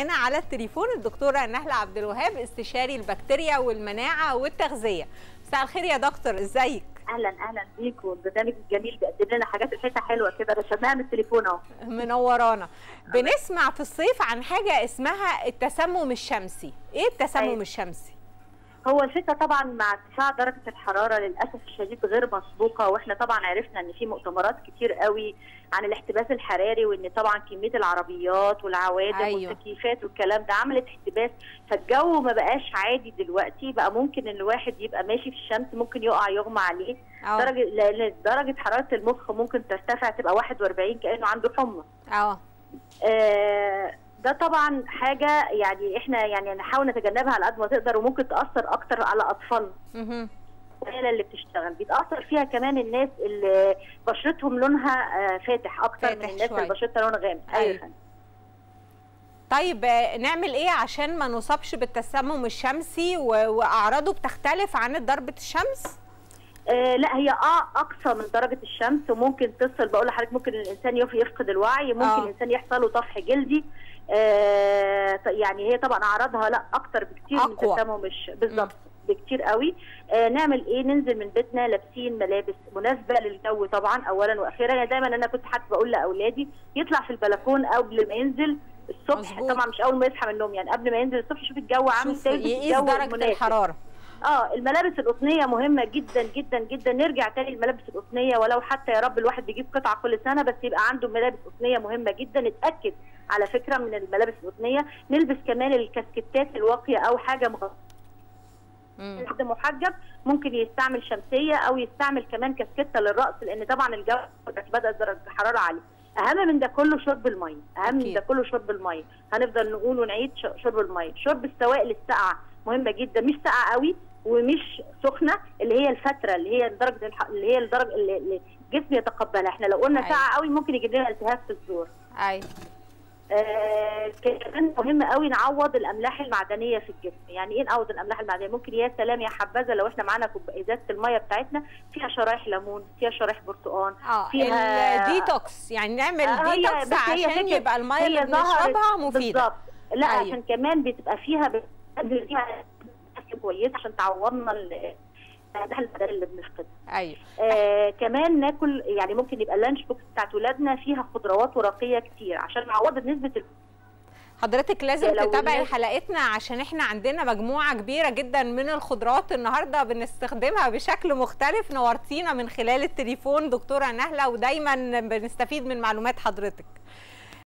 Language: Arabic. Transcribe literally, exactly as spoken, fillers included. أنا على التليفون الدكتورة نهلة عبد الوهاب، استشاري البكتيريا والمناعة والتغذية. مساء الخير يا دكتور، إزيك؟ أهلا أهلا بيك، والبرنامج الجميل بيقدم لنا حاجات ريحتها حلوة كده، رشمناها من التليفون أهو. منورانا. بنسمع في الصيف عن حاجة اسمها التسمم الشمسي، إيه التسمم أيه. الشمسي؟ هو الشتاء طبعا مع ارتفاع درجه الحراره للاسف الشديد غير مسبوقه، واحنا طبعا عرفنا ان في مؤتمرات كتير قوي عن الاحتباس الحراري، وان طبعا كميه العربيات والعوادم أيوة. والتكييفات والكلام ده عملت احتباس، فالجو ما بقاش عادي دلوقتي، بقى ممكن ان الواحد يبقى ماشي في الشمس ممكن يقع يغمى عليه، درجه درجه حراره المخ ممكن ترتفع تبقى واحد وأربعين كانه عنده حمى. اه ده طبعا حاجه يعني احنا يعني نحاول نتجنبها على قد ما تقدر، وممكن تاثر اكتر على اطفالنا الاهالي اللي بتشتغل، بيتاثر فيها كمان الناس اللي بشرتهم لونها فاتح اكتر فاتح من الناس شوي. اللي بشرتها لون غامق. ايوه. طيب نعمل ايه عشان ما نصابش بالتسمم الشمسي واعراضه بتختلف عن ضربه الشمس؟ آه لا هي اه اقصى من درجه الشمس، وممكن تصل بقول لحضرتك ممكن الانسان يفقد الوعي، ممكن آه. الانسان يحصل له طفح جلدي، آه يعني هي طبعا اعراضها لا اكتر بكتير أقوى. من التسمم مش بالظبط بكتير قوي. آه نعمل ايه؟ ننزل من بيتنا لابسين ملابس مناسبه للجو طبعا اولا واخيرا. يعني دايما انا كنت حتى بقول لاولادي يطلع في البلكون قبل ما ينزل الصبح مزبوط. طبعا مش اول ما يصحى من النوم، يعني قبل ما ينزل الصبح شوف الجو عامل ازاي، الجو درجه الحراره. اه الملابس القطنيه مهمه جدا جدا جدا، نرجع تاني للملابس القطنيه، ولو حتى يا رب الواحد بيجيب قطعه كل سنه بس يبقى عنده ملابس قطنيه مهمه جدا. نتاكد على فكره من الملابس القطنيه، نلبس كمان الكاسكتات الواقيه او حاجه مغطيه. حد محجب ممكن يستعمل شمسيه او يستعمل كمان كاسكته للراس، لان طبعا الجو بدات درجه حراره عاليه. اهم من ده كله شرب الميه، اهم من ده كله شرب الميه، هنفضل نقول ونعيد شرب الميه، شرب السوائل الساقعه مهمه جدا، مش ساقعه قوي ومش سخنه، اللي هي الفتره اللي هي درجه الح... اللي هي الدرجه اللي الجسم يتقبلها، احنا لو قلنا ساقعه قوي ممكن يجيب لنا التهاب في الزور. ايوه. آه... كمان مهم قوي نعوض الاملاح المعدنيه في الجسم. يعني ايه نعوض الاملاح المعدنيه؟ ممكن يا سلام يا حبذا لو احنا معانا ازازه الميه بتاعتنا فيها شرايح ليمون، فيها شرايح برتقان، آه. فيها الديتوكس، يعني نعمل آه ديتوكس عشان يبقى الميه اللي بنشربها مفيده. بالظبط. لا أيوه. عشان كمان بتبقى فيها ب... كويس عشان تعوضنا الاملاح البدني اللي بنفقدها. ايوه. آه كمان ناكل، يعني ممكن يبقى اللانش بوكس بتاعت ولادنا فيها خضروات ورقيه كتير عشان نعوض نسبه ال... حضرتك لازم تتابعي حلقتنا عشان احنا عندنا مجموعه كبيره جدا من الخضروات النهارده بنستخدمها بشكل مختلف. نورتينا من خلال التليفون دكتوره نهله، ودايما بنستفيد من معلومات حضرتك.